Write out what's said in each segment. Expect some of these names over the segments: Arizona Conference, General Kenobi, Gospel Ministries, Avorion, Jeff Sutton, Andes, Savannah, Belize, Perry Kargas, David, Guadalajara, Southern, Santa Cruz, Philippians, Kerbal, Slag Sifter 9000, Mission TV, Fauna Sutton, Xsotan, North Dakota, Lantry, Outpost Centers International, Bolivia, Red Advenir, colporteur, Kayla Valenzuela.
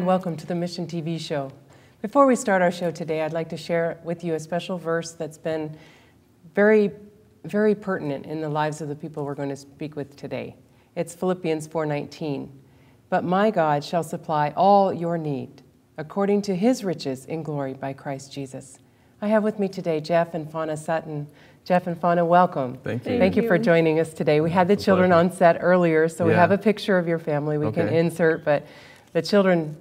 and welcome to the Mission TV show. Before we start our show today, I'd like to share with you a special verse that's been very, very pertinent in the lives of the people we're going to speak with today. It's Philippians 4:19. But my God shall supply all your need according to his riches in glory by Christ Jesus. I have with me today Jeff and Fauna Sutton. Jeff and Fauna, welcome. Thank you. Thank you for joining us today. We had the children on set earlier, so we have a picture of your family we can insert, but the children,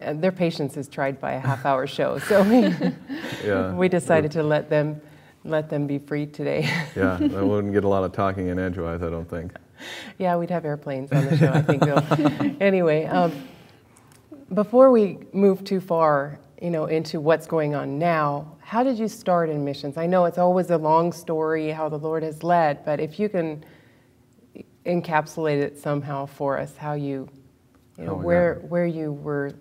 their patience is tried by a half-hour show, so we decided to let them be free today. Yeah, I wouldn't get a lot of talking in edgewise, I don't think. Yeah, we'd have airplanes on the show, I think, Bill. Anyway, before we move too far, into what's going on now, how did you start in missions? I know it's always a long story, how the Lord has led, but if you can encapsulate it somehow for us, how you, where you were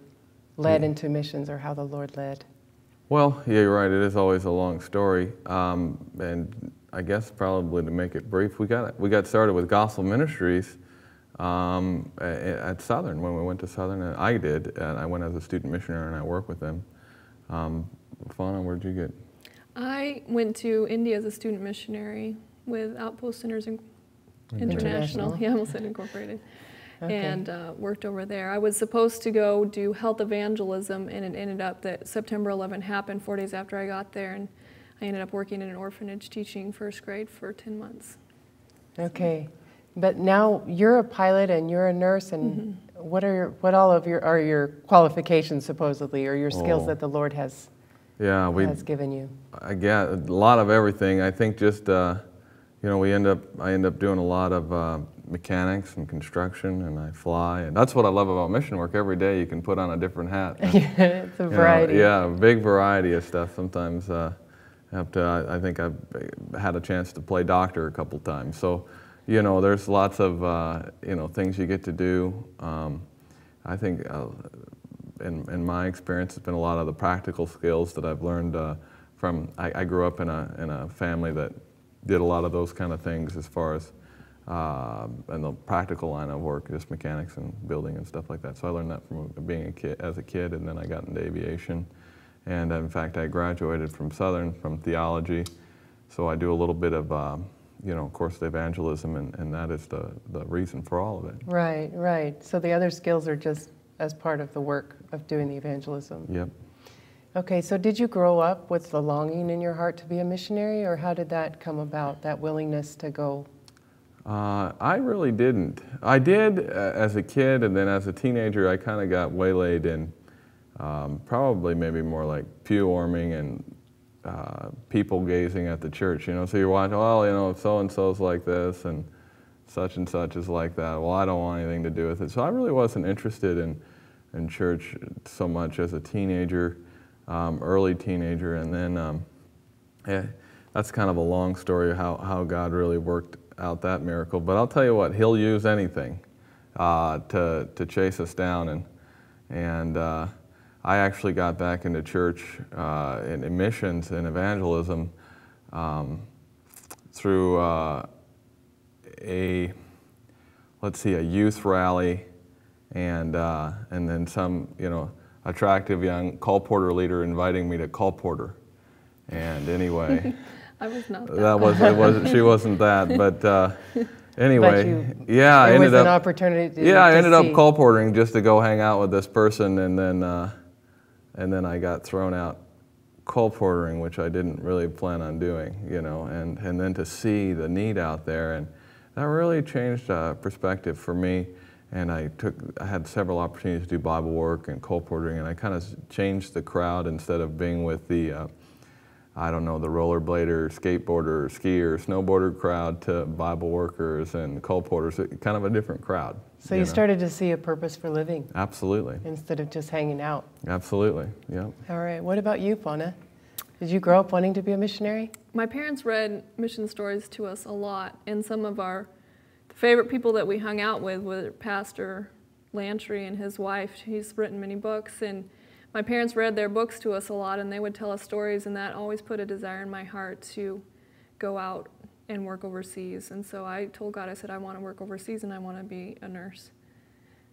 led into missions or how the Lord led. Well, yeah, you're right, it is always a long story, and I guess probably to make it brief, we got started with Gospel Ministries at Southern, when we went to Southern, and I did, and I went as a student missionary and I worked with them. Fauna, where'd you get? I went to India as a student missionary with Outpost Centers International. Yeah, I almost said Incorporated. Okay. And worked over there. I was supposed to go do health evangelism, and it ended up that September 11 happened 4 days after I got there, and I ended up working in an orphanage teaching first grade for 10 months. Okay. But now you're a pilot and you're a nurse, and what all are your qualifications supposedly, or your skills that the Lord has given you? I guess a lot of everything. I think just I end up doing a lot of mechanics and construction, and I fly, and that's what I love about mission work. Every day you can put on a different hat. And, it's a variety. A big variety of stuff. Sometimes I think I've had a chance to play doctor a couple times. So. There's lots of, things you get to do. I think, in my experience, it's been a lot of the practical skills that I've learned I grew up in a family that did a lot of those kind of things as far as, in the practical line of work, just mechanics and building and stuff like that. So I learned that from being a kid, and then I got into aviation. And in fact, I graduated from Southern, from theology. So I do a little bit of, of course, the evangelism, and that is the reason for all of it. Right, right. So the other skills are just as part of the work of doing the evangelism. Yep. Okay, so did you grow up with the longing in your heart to be a missionary, or how did that come about, that willingness to go? I really didn't. I did as a kid, and then as a teenager, I kind of got waylaid in probably maybe more like pew warming and people gazing at the church, so you're watching, well, so-and-so's like this, and such is like that. Well, I don't want anything to do with it. So I really wasn't interested in church so much as a teenager, early teenager, and then that's kind of a long story how God really worked out that miracle. But I'll tell you what, He'll use anything to chase us down, and I actually got back into church in missions and evangelism through a youth rally, and then some, attractive young colporteur leader inviting me to colporteur. And anyway, I was not. She wasn't that, but. Anyway, I ended up. An opportunity. I ended up colporteuring just to go hang out with this person, and then I got thrown out colporteuring, which I didn't really plan on doing, and then to see the need out there, and that really changed perspective for me, and I had several opportunities to do Bible work and colporteuring, and I kind of changed the crowd instead of being with the, the rollerblader, skateboarder, skier, snowboarder crowd to Bible workers and colporteurs, kind of a different crowd. So you started to see a purpose for living. Absolutely. Instead of just hanging out. Absolutely, yeah. All right, what about you, Fauna? Did you grow up wanting to be a missionary? My parents read mission stories to us a lot, and some of our favorite people that we hung out with were Pastor Lantry and his wife. He's written many books, and my parents read their books to us a lot, and they would tell us stories, and that always put a desire in my heart to go out and work overseas. And so I told God, I said, I want to work overseas and I want to be a nurse.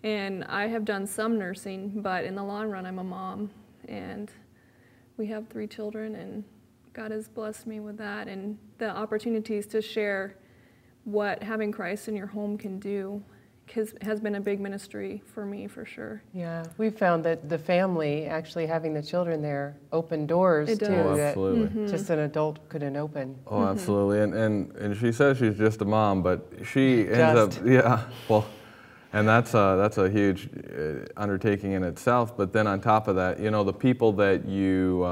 And I have done some nursing, but in the long run, I'm a mom. And we have 3 children, and God has blessed me with that and the opportunities to share what having Christ in your home can do has been a big ministry for me, for sure. Yeah, we've found that the family, actually having the children there, opened doors too that mm-hmm. just an adult couldn't open. Oh, mm-hmm. absolutely. And she says she's just a mom, but she ends up, yeah, well, and that's a huge undertaking in itself. But then on top of that, you know, the people that you, you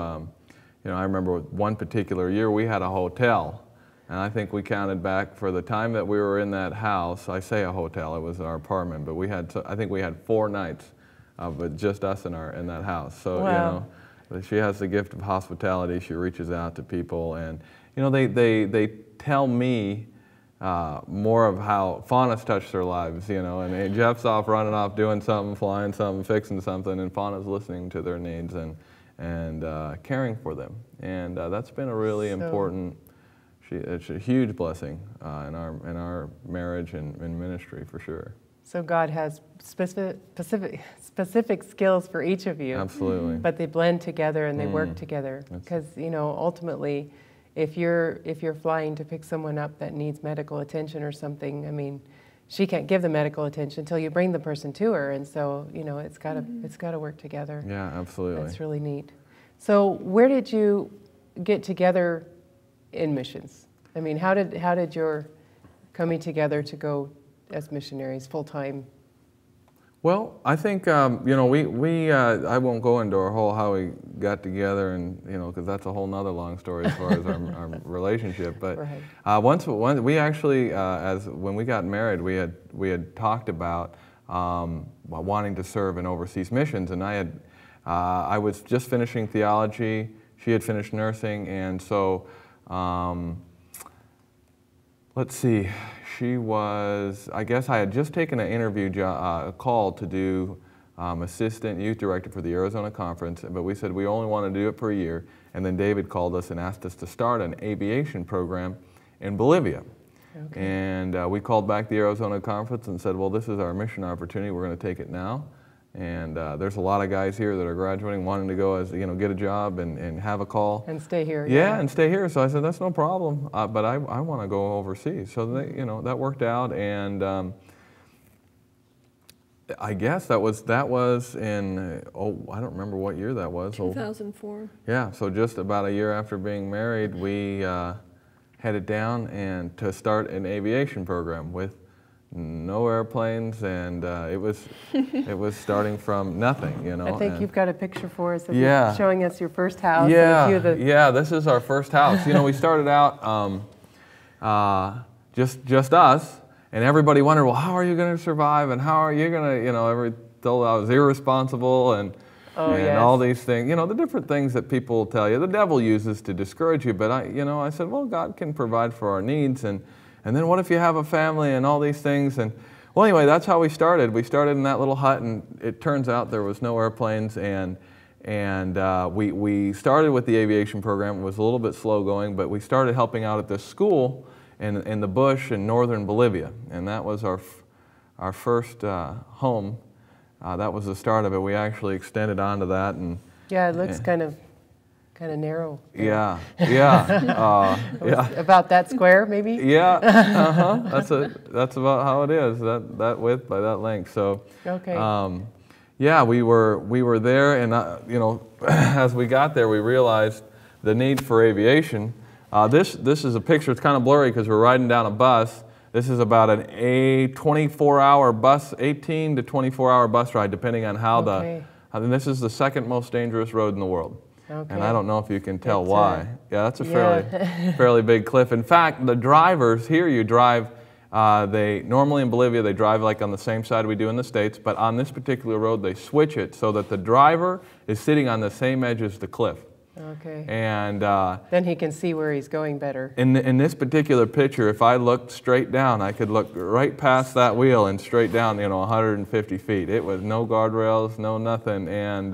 know, I remember one particular year we had a hotel. And I think we counted back for the time that we were in that house. I say a hotel, it was our apartment, but we had, I think we had 4 nights of just us in, in that house. So, wow. You know, she has the gift of hospitality. She reaches out to people. And, you know, they tell me more of how Fauna's touched their lives, you know. And hey, Jeff's off running off, doing something, flying something, fixing something, and Fauna's listening to their needs and caring for them. And that's been a really important... It's a huge blessing in our marriage and ministry, for sure. So God has specific skills for each of you. Absolutely. But they blend together and they work together because, you know, ultimately, if you're flying to pick someone up that needs medical attention or something, I mean, she can't give the medical attention until you bring the person to her, and so, you know, it's got to work together. Yeah, absolutely. That's really neat. So where did you get together in missions? I mean, how did your coming together to go as missionaries full-time? Well, I think, you know, we I won't go into our whole how we got together and, you know, because that's a whole nother long story as far as our relationship. But right. once we actually, when we got married, we had talked about wanting to serve in overseas missions, and I was just finishing theology, she had finished nursing, and so let's see, she was, I guess I had just taken an interview a call to do assistant youth director for the Arizona Conference, but we said we only want to do it for a year, and then David called us and asked us to start an aviation program in Bolivia. Okay. And we called back the Arizona Conference and said, well, this is our mission opportunity, we're going to take it now. And there's a lot of guys here that are graduating, wanting to go as, you know, get a job and have a call. And stay here. Yeah, yeah. And stay here. So I said, that's no problem, but I want to go overseas. So, you know, that worked out. And I guess that was in, oh, I don't remember what year that was. 2004. Yeah, so just about a year after being married, we headed down and to start an aviation program with no airplanes, and it was starting from nothing, you know. I think you've got a picture for us of you showing us your first house. Yeah, and a few of the this is our first house. You know, we started out just us, and everybody wondered, well, how are you going to survive, and how are you going to, you know, told I was irresponsible and all these things, you know, the different things that people tell you. The devil uses to discourage you, but I said, well, God can provide for our needs, and then what if you have a family and all these things? And well, anyway, that's how we started. We started in that little hut, and it turns out there was no airplanes. And we started with the aviation program. It was a little bit slow going, but we started helping out at this school in the bush in northern Bolivia. And that was our first home. That was the start of it. We actually extended onto that. And yeah, it looks kind of narrow. Yeah, yeah. About that square, maybe? Yeah, that's about how it is, that width by that length. So, okay. Yeah, we were there, and you know, as we got there, we realized the need for aviation. This is a picture. It's kind of blurry because we're riding down a bus. This is about a 24-hour bus, 18 to 24-hour bus ride, depending on how and this is the second most dangerous road in the world. Okay. And I don't know if you can tell why. That's a fairly big cliff. In fact, the drivers here, you drive, they normally in Bolivia, they drive like on the same side we do in the States, but on this particular road, they switch it so that the driver is sitting on the same edge as the cliff. Okay. And then he can see where he's going better. In this particular picture, if I looked straight down, I could look right past that wheel and straight down, you know, 150 feet. It was no guardrails, no nothing, and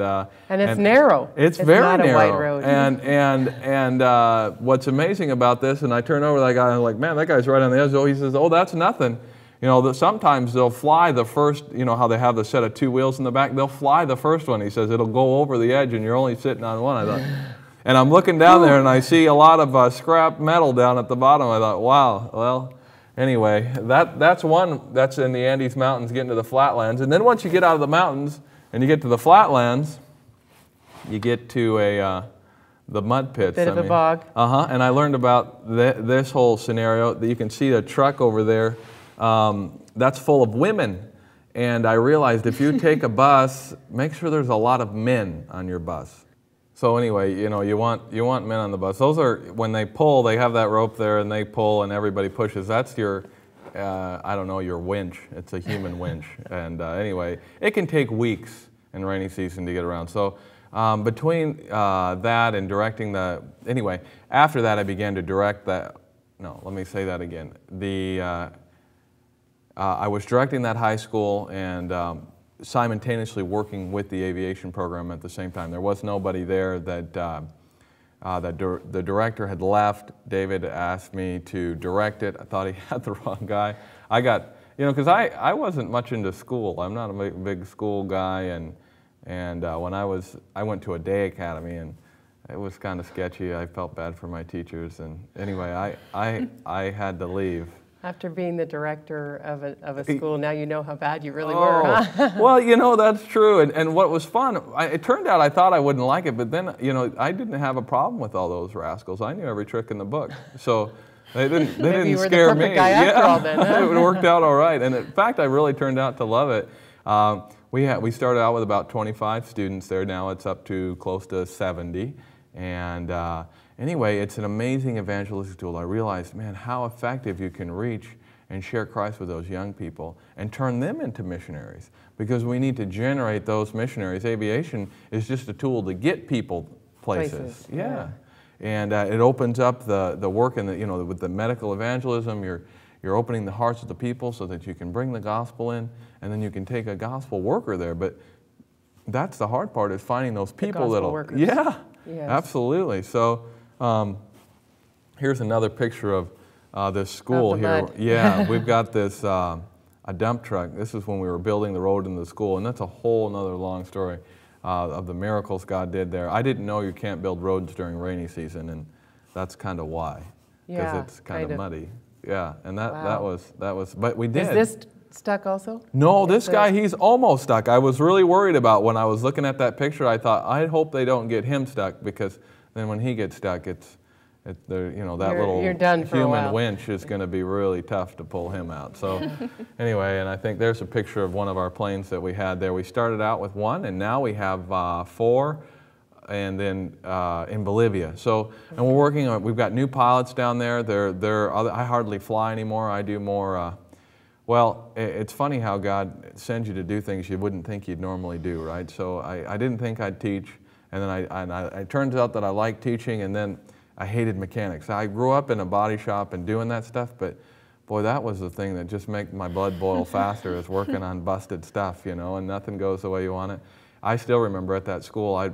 it's narrow. It's very not narrow. A wide road. And what's amazing about this, and I turn over to that guy, and I'm like, man, that guy's right on the edge. Oh, he says, oh, that's nothing. You know, that sometimes they'll fly the first, you know how they have the set of two wheels in the back? They'll fly the first one. He says, it'll go over the edge and you're only sitting on one. I thought, and I'm looking down there and I see a lot of scrap metal down at the bottom. I thought, wow, well, anyway, that's one that's in the Andes Mountains getting to the flatlands. And then once you get out of the mountains and you get to the flatlands, you get to a... the mud pits. Bit of a bog. Uh-huh, and I learned about this whole scenario. You can see the truck over there. That's full of women. And I realized if you take a bus, make sure there's a lot of men on your bus. So anyway, you know, you want men on the bus. Those are, when they pull, they have that rope there and they pull and everybody pushes. That's your, I don't know, your winch. It's a human winch. And anyway, it can take weeks in rainy season to get around. So. Between that and directing the, anyway, after that I began to direct that, no, let me say that again. The, I was directing that high school and simultaneously working with the aviation program at the same time. There was nobody there that, the director had left. David asked me to direct it. I thought he had the wrong guy. I got, you know, because I wasn't much into school. I'm not a big school guy, and when I went to a day academy and it was kind of sketchy. I felt bad for my teachers, and anyway, I had to leave. After being the director of a school, now you know how bad you really were, huh? Well, you know, that's true, and what was fun, it turned out I thought I wouldn't like it, but then, you know, I didn't have a problem with all those rascals. I knew every trick in the book, so they didn't scare me. Maybe you were the perfect guy after all then, huh? It worked out all right, and in fact, I really turned out to love it. We started out with about 25 students there. Now it's up to close to 70. And anyway, it's an amazing evangelistic tool. I realized, man, how effective you can reach and share Christ with those young people and turn them into missionaries, because we need to generate those missionaries. Aviation is just a tool to get people places. Yeah. And it opens up the work in the, you know, with the medical evangelism, you're opening the hearts of the people so that you can bring the gospel in, and then you can take a gospel worker there. But that's the hard part, is finding those people that'll... Workers. Yeah, yes. Absolutely. So here's another picture of this school here. Mud. Yeah, we've got this, a dump truck. This is when we were building the road in the school, and that's a whole another long story of the miracles God did there. I didn't know you can't build roads during rainy season, and that's kind of why, because it's kind of muddy. Yeah, and that was, but we did. Is this stuck also? No, this guy, he's almost stuck. I was really worried about when I was looking at that picture. I thought, I hope they don't get him stuck, because then when he gets stuck, it's you know, that little human winch is going to be really tough to pull him out. So anyway, and I think there's a picture of one of our planes that we had there. We started out with one, and now we have 4. And then in Bolivia. So, and we're working on, we've got new pilots down there. I hardly fly anymore. I do more, well, it's funny how God sends you to do things you wouldn't think you'd normally do, right? So I didn't think I'd teach, and then it turns out that I liked teaching, and then I hated mechanics. I grew up in a body shop and doing that stuff, but boy, that was the thing that just made my blood boil faster, is working on busted stuff, you know, and nothing goes the way you want it. I still remember at that school, I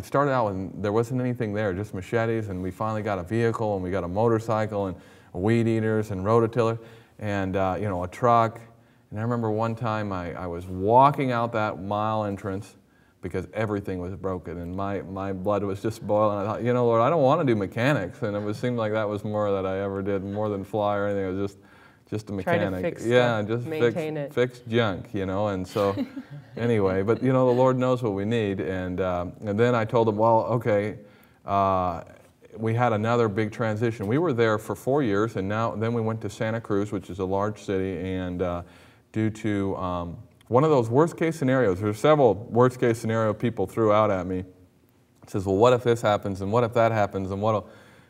started out and there wasn't anything there, just machetes, and we finally got a vehicle, and we got a motorcycle, and weed eaters, and rototiller, and you know, a truck. And I remember one time I was walking out that mile entrance because everything was broken, and my blood was just boiling. I thought, you know, Lord, I don't want to do mechanics, and it seemed like that was more that I ever did, more than fly or anything. It was just a mechanic. Try to fix stuff, just maintain it. Fix junk, you know, and so anyway, but you know, the Lord knows what we need. And then I told him, well, okay, we had another big transition. We were there for 4 years, and now then we went to Santa Cruz, which is a large city, and due to one of those worst case scenarios, there's several worst case scenario people threw out at me. It says, well, what if this happens, and what if that happens, and what if...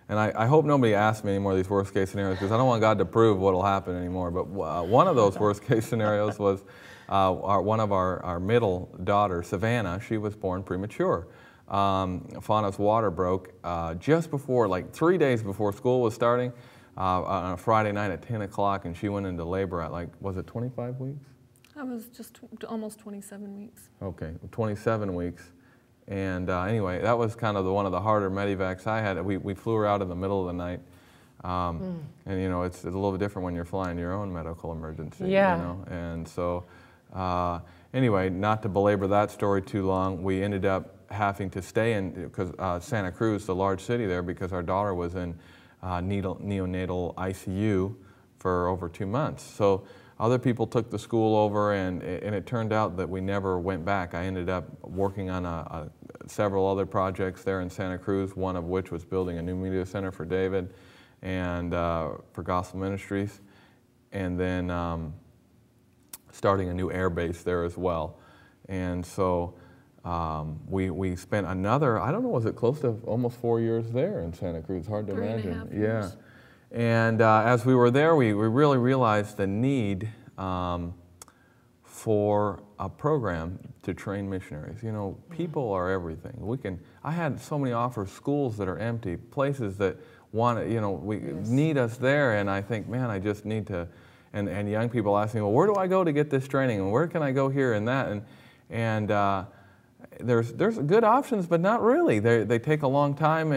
And I hope nobody asks me any more of these worst-case scenarios, because I don't want God to prove what will happen anymore. But one of those worst-case scenarios was one of our middle daughter, Savannah. She was born premature. Fauna's water broke just before, like 3 days before school was starting, on a Friday night at 10 o'clock, and she went into labor at, like, was it 25 weeks? I was just almost 27 weeks. Okay, 27 weeks. And anyway, that was kind of one of the harder medevacs I had. We flew her out in the middle of the night And you know, it's a little bit different when you're flying your own medical emergency. Yeah. You know? And so anyway, not to belabor that story too long, we ended up having to stay in because Santa Cruz, the large city there, because our daughter was in neonatal ICU for over 2 months. So other people took the school over, and it turned out that we never went back. I ended up working on several other projects there in Santa Cruz, one of which was building a new media center for David and for Gospel Ministries, and then starting a new air base there as well. And so we spent another, I don't know, was it close to almost 4 years there in Santa Cruz? Hard to imagine. Yeah. And as we were there, we really realized the need for a program to train missionaries. You know, people are everything. I had so many offers, schools that are empty, places that want, you know, need us there. And I think, man, I just need to, and young people ask me, well, where do I go to get this training? And where can I go here and that? And there's good options, but not really. They take a long time,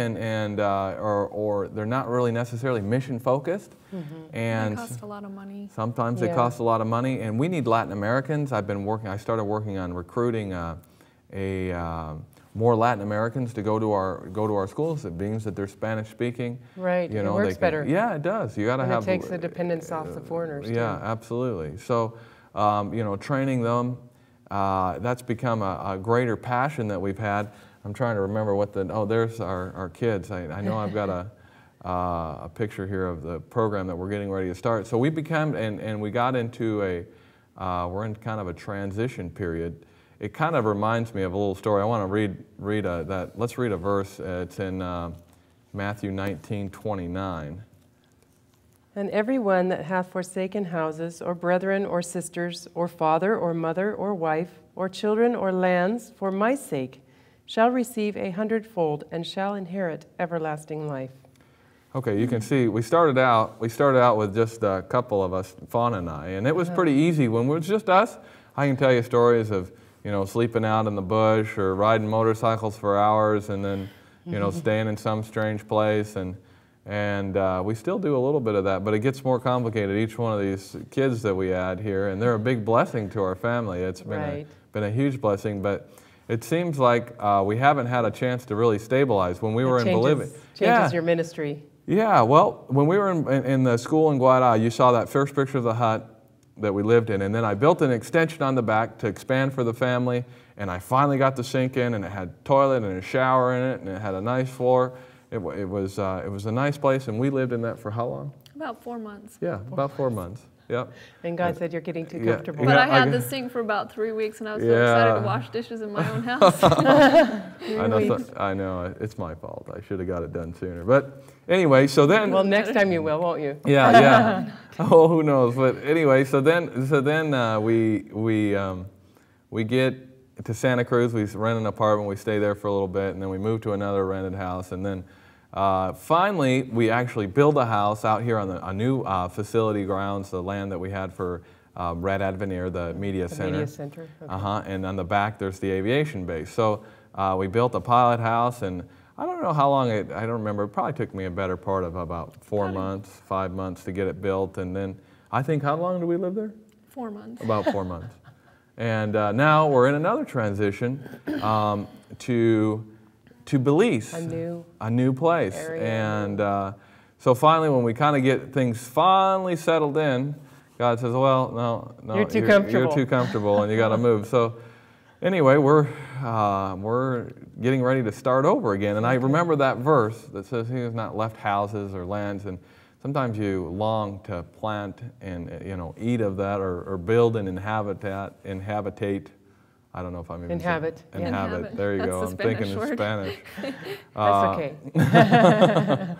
or they're not really necessarily mission focused. Mm-hmm. And they cost a lot of money. Sometimes they cost a lot of money, and we need Latin Americans. I started working on recruiting more Latin Americans to go to our schools. It means that they're Spanish speaking. Right. You know, it works better. Yeah, it does. You got to have. It takes the dependence off the foreigners. Yeah, too. Absolutely. So, you know, training them. That's become a greater passion that we've had. I'm trying to remember what the, oh, there's our kids. I know I've got a picture here of the program that we're getting ready to start. So we became, and we got into we're in kind of a transition period. It kind of reminds me of a little story. I want to let's read a verse. It's in Matthew 19:29. And every one that hath forsaken houses, or brethren, or sisters, or father, or mother, or wife, or children, or lands, for my sake, shall receive 100-fold, and shall inherit everlasting life. Okay, you can see we started out with just a couple of us, Fauna and I, and it was pretty easy when it was just us. I can tell you stories of, you know, sleeping out in the bush or riding motorcycles for hours, and then, you know, staying in some strange place and we still do a little bit of that, but it gets more complicated. Each one of these kids that we add here, and they're a big blessing to our family. It's been, been a huge blessing, but it seems like we haven't had a chance to really stabilize. When we were in Bolivia. Changes your ministry. Yeah, well, when we were in the school in Guadalajara, you saw that first picture of the hut that we lived in, and then I built an extension on the back to expand for the family, and I finally got the sink in, and it had a toilet and a shower in it, and it had a nice floor. It was a nice place, and we lived in that for how long? About 4 months. Yeah, about 4 months. Yep. And God said, you're getting too comfortable. But I had this thing for about 3 weeks, and I was so excited to wash dishes in my own house. I know, it's my fault. I should have got it done sooner. But anyway, so then. Well, next time you will, won't you? Yeah, yeah. Oh, who knows? But anyway, so then we get to Santa Cruz. We rent an apartment, we stay there for a little bit, and then we move to another rented house, and then finally we actually build a house out here on a new facility grounds, the land that we had for Red Advenir, the media center. Media center. Okay. And on the back there's the aviation base. So we built a pilot house, and I don't know how long I don't remember, it probably took me a better part of about 4 months, 5 months to get it built, and then I think, how long did we live there? 4 months. About 4 months. And now we're in another transition to Belize, a new place. Area. And so finally, when we kind of get things finally settled in, God says, well, no, you're too comfortable and you got to move. So anyway, we're getting ready to start over again. And I remember that verse that says he has not left houses or lands. And sometimes you long to plant and, you know, eat of that, or build and inhabitate. I don't know if I'm even saying, inhabit. There you go. I'm thinking in Spanish. That's okay.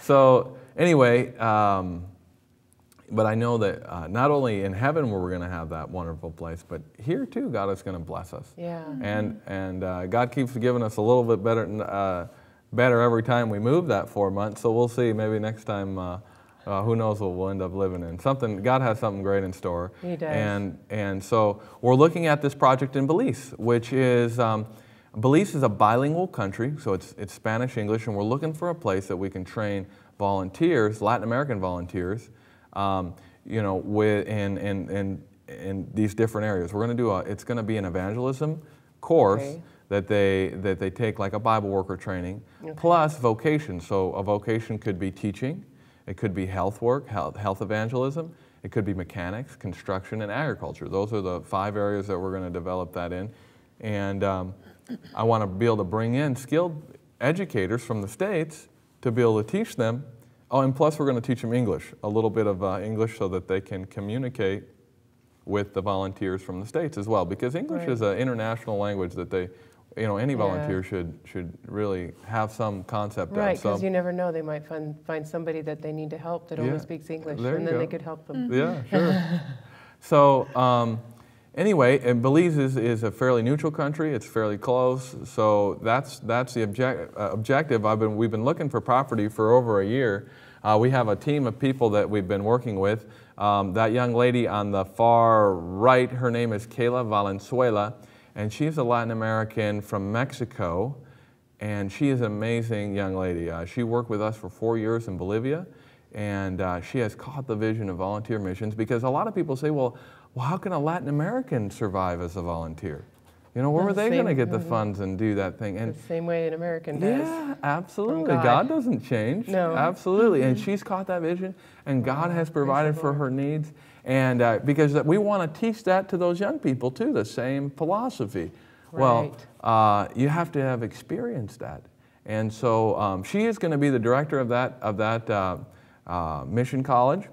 So anyway, but I know that not only in heaven where we're going to have that wonderful place, but here too, God is going to bless us. Yeah. And God keeps giving us a little bit better every time we move that 4 months, so we'll see. Maybe next time, who knows what we'll end up living in. God has something great in store. He does. And so we're looking at this project in Belize, which is Belize is a bilingual country, so it's Spanish, English, and we're looking for a place that we can train volunteers, Latin American volunteers, you know, in these different areas. We're going to do it's going to be an evangelism course that they take, like a Bible worker training, plus vocation. So a vocation could be teaching, it could be health work, health evangelism, it could be mechanics, construction, and agriculture. Those are the 5 areas that we're going to develop that in. And I want to be able to bring in skilled educators from the States to be able to teach them. Oh, and plus we're going to teach them English, a little bit of English, so that they can communicate with the volunteers from the States as well, because English is an international language that they, you know, any volunteer should really have some concept of. Because you never know, they might find somebody that they need to help that only speaks English, and then they could help them. Yeah, sure. So anyway, and Belize is a fairly neutral country. It's fairly close, so that's the objective. We've been looking for property for over a year. We have a team of people that we've been working with. That young lady on the far right, her name is Kayla Valenzuela, and she's a Latin American from Mexico, and she is an amazing young lady. She worked with us for 4 years in Bolivia, and she has caught the vision of volunteer missions, because a lot of people say, well, how can a Latin American survive as a volunteer? You know, where were they going to get the funds and do that thing? And the same way an American does. Yeah, absolutely. God doesn't change. No. Absolutely. And she's caught that vision, and God has provided for her needs. And because we want to teach that to those young people too, the same philosophy. Well, you have to have experienced that. And so she is going to be the director of that mission college.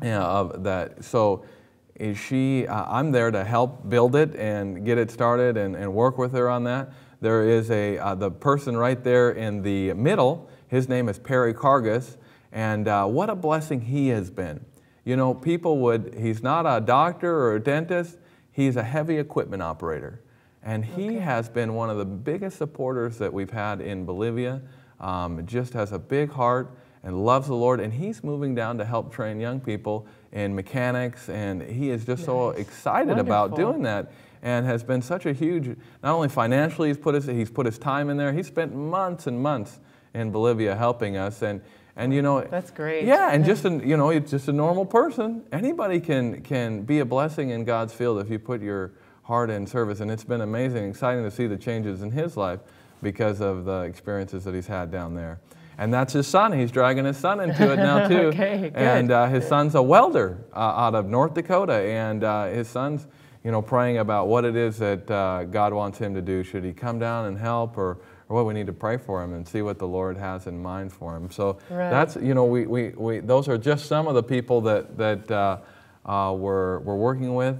I'm there to help build it and get it started and work with her on that. There is the person right there in the middle, his name is Perry Kargas, and what a blessing he has been. You know, he's not a doctor or a dentist, he's a heavy equipment operator. And he has been one of the biggest supporters that we've had in Bolivia, just has a big heart and loves the Lord, and he's moving down to help train young people in mechanics, and he is just so excited about doing that, and has been such a huge, not only financially, he's put his time in there. He spent months and months in Bolivia helping us, and you know, that's great. Yeah, and it's just a normal person. Anybody can be a blessing in God's field if you put your heart in service, and it's been amazing, exciting to see the changes in his life because of the experiences that he's had down there. And that's his son. He's dragging his son into it now, too. And his son's a welder out of North Dakota. And his son's, you know, praying about what it is that God wants him to do. Should he come down and help, or what we need to pray for him and see what the Lord has in mind for him. So that's, you know, those are just some of the people that we're working with.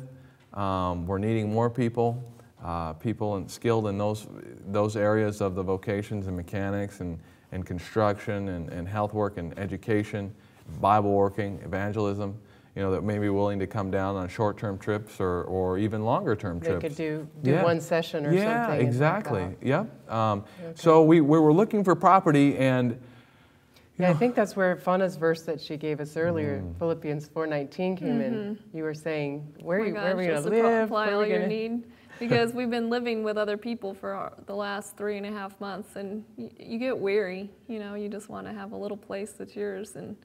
We're needing more people, skilled in those areas of the vocations and mechanics and construction and health work and education, Bible working, evangelism, you know, that may be willing to come down on short-term trips or even longer-term trips. They could do one session or something. Yeah, exactly. Yep. So we were looking for property, and... Yeah, I think that's where Fauna's verse that she gave us earlier, Philippians 4:19 came in. You were saying, where are we going to live? Apply all your need. Because we've been living with other people for the last 3.5 months, and you get weary. You know, you just want to have a little place that's yours, and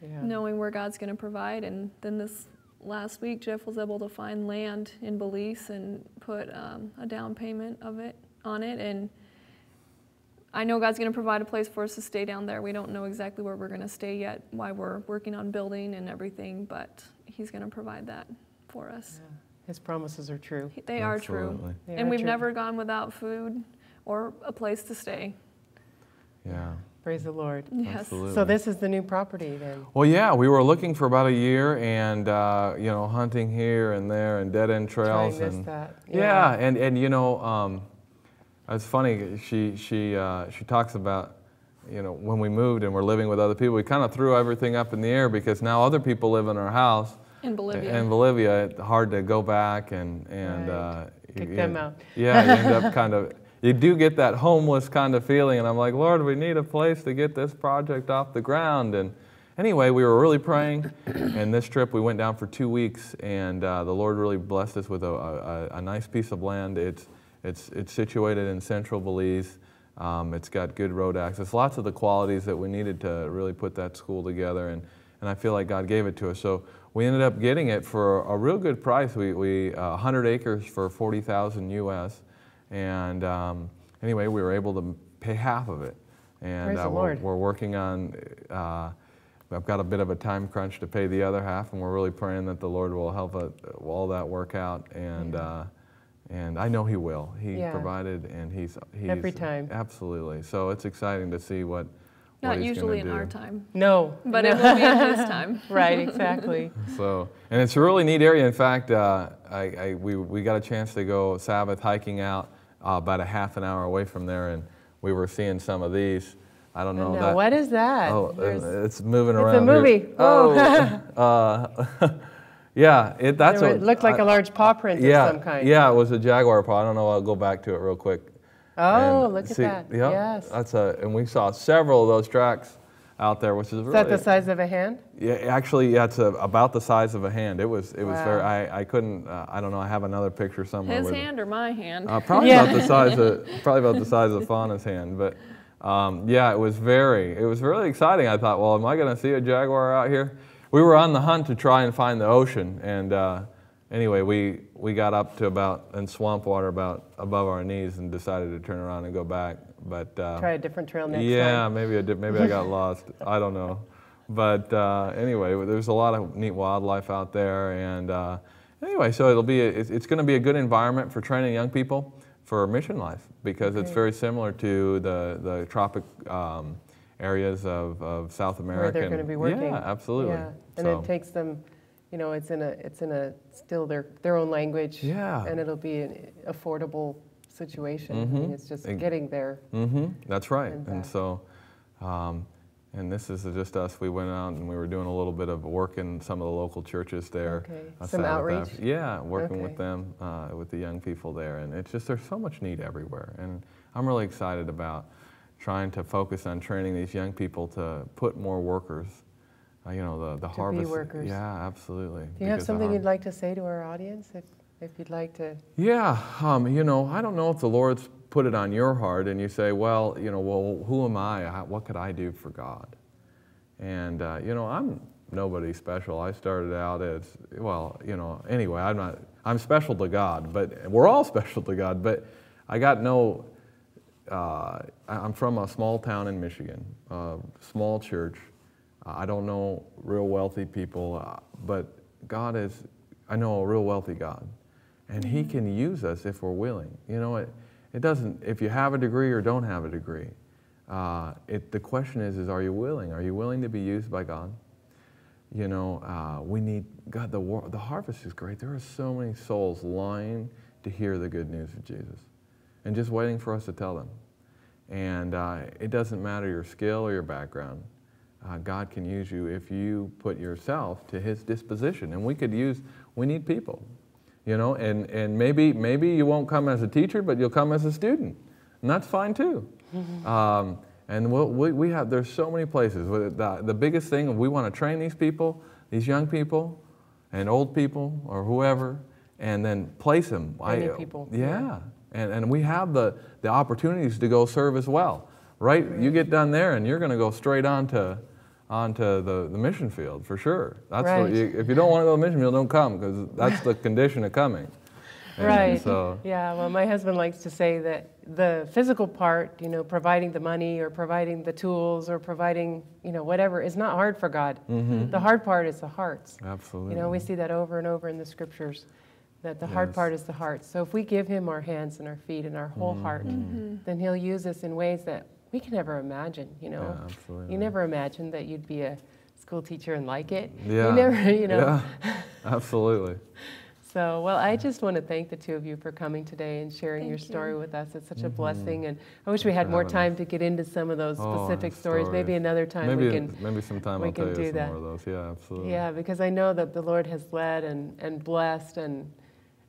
knowing where God's going to provide. And then this last week, Jeff was able to find land in Belize and put a down payment on it. And I know God's going to provide a place for us to stay down there. We don't know exactly where we're going to stay yet, why we're working on building and everything, but He's going to provide that for us. Yeah. His promises are true. They are true. And we've never gone without food or a place to stay. Yeah. Praise the Lord. Yes. Absolutely. So this is the new property then. Well, yeah, we were looking for about a year, and you know, hunting here and there and dead end trails. I missed that. Yeah. And you know, it's funny. She talks about, you know, when we moved and we're living with other people, we kind of threw everything up in the air, because now other people live in our house. In Bolivia. In Bolivia, it's hard to go back and kick them out. Yeah, you end up you do get that homeless kind of feeling, and I'm like, Lord, we need a place to get this project off the ground. And anyway, we were really praying, and this trip we went down for 2 weeks, and the Lord really blessed us with a nice piece of land. It's It's situated in central Belize. It's got good road access, lots of the qualities that we needed to really put that school together, and I feel like God gave it to us. So we ended up getting it for a real good price. We 100 acres for $40,000 US, and anyway, we were able to pay half of it. And we're working on, I've got a bit of a time crunch to pay the other half, and we're really praying that the Lord will help all that work out. And and I know He will. He provided, and He's every time. Absolutely. So it's exciting to see what. Not usually in our time. No. But it will be in His time. Right, exactly. So, and it's a really neat area. In fact, we got a chance to go Sabbath hiking out about a half an hour away from there, and we were seeing some of these. I don't know. That, what is that? Oh, it's moving around. It's a movie. Here. Oh. Yeah, that's what it looked like, a large paw print of some kind. Yeah, it was a jaguar paw. I don't know. I'll go back to it real quick. Oh, look at that. Yeah, yes. That's and we saw several of those tracks out there, which is really... Is that the size of a hand? Yeah, actually, yeah, it's about the size of a hand. It was very, I couldn't, I don't know, I have another picture somewhere. His hand or my hand? Probably, about the size of, probably about the size of Fauna's hand, but yeah, it was really exciting. I thought, well, am I going to see a jaguar out here? We were on the hunt to try and find the ocean, and anyway, we got up to about, in swamp water, about above our knees, and decided to turn around and go back. But try a different trail next time. Yeah, maybe I got lost. I don't know. But anyway, there's a lot of neat wildlife out there, and anyway, so it's going to be a good environment for training young people for mission life, because it's very similar to the tropic areas of South America. Where they're going to be working. Yeah, absolutely. Yeah. And so it takes them. You know, it's still their own language, and it'll be an affordable situation. Mm-hmm. I mean, it's just getting there. Mm-hmm. That's right. And so, and this is just us. We went out and we were doing a little bit of work in some of the local churches there. Okay. Some outreach. Yeah, working with them, with the young people there, and it's just there's so much need everywhere, and I'm really excited about trying to focus on training these young people to put more workers. You know, the harvest. Workers. Yeah, absolutely. Do you have something you'd like to say to our audience, if you'd like to? Yeah, you know, I don't know if the Lord's put it on your heart and you say, well, you know, well, who am I? What could I do for God? And, you know, I'm nobody special. I started out as, well, you know, anyway, I'm special to God, but we're all special to God, but I got no, I'm from a small town in Michigan, a small church. I don't know real wealthy people, but God is, I know a real wealthy God, and He can use us if we're willing. You know, it doesn't, if you have a degree or don't have a degree, the question is are you willing? Are you willing to be used by God? You know, we need, God, the harvest is great. There are so many souls lying to hear the good news of Jesus and just waiting for us to tell them. And it doesn't matter your skill or your background. God can use you if you put yourself to His disposition. And we need people, you know, and maybe you won't come as a teacher, but you'll come as a student. And that's fine too. And we have, there's so many places. The biggest thing, we want to train these people, these young people and old people or whoever, and then place them. Many people. Yeah. And we have the opportunities to go serve as well. Right? You get done there and you're going to go straight on to the mission field for sure. That's what if you don't want to go to the mission field, don't come, because that's the condition of coming. And so, yeah, well, my husband likes to say that the physical part, you know, providing the money or providing the tools or providing, you know, whatever, is not hard for God. Mm-hmm. The hard part is the hearts. Absolutely. You know, we see that over and over in the scriptures, that the hard part is the heart. So if we give Him our hands and our feet and our whole heart, then He'll use us in ways that we can never imagine, you know. Yeah, absolutely. You never imagined that you'd be a school teacher and like it. Yeah. You never, you know. Yeah, absolutely. So, well, I just want to thank the two of you for coming today and sharing your story with us. It's such a blessing, and I wish we had more time to get into some of those specific stories. Maybe another time maybe sometime we can do that. More of those. Yeah, absolutely. Yeah, because I know that the Lord has led and blessed and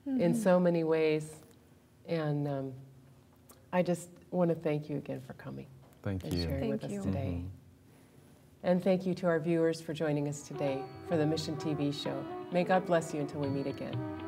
in so many ways, and I just want to thank you again for coming. Thank you. And sharing with us today. And thank you to our viewers for joining us today for the Mission TV show. May God bless you until we meet again.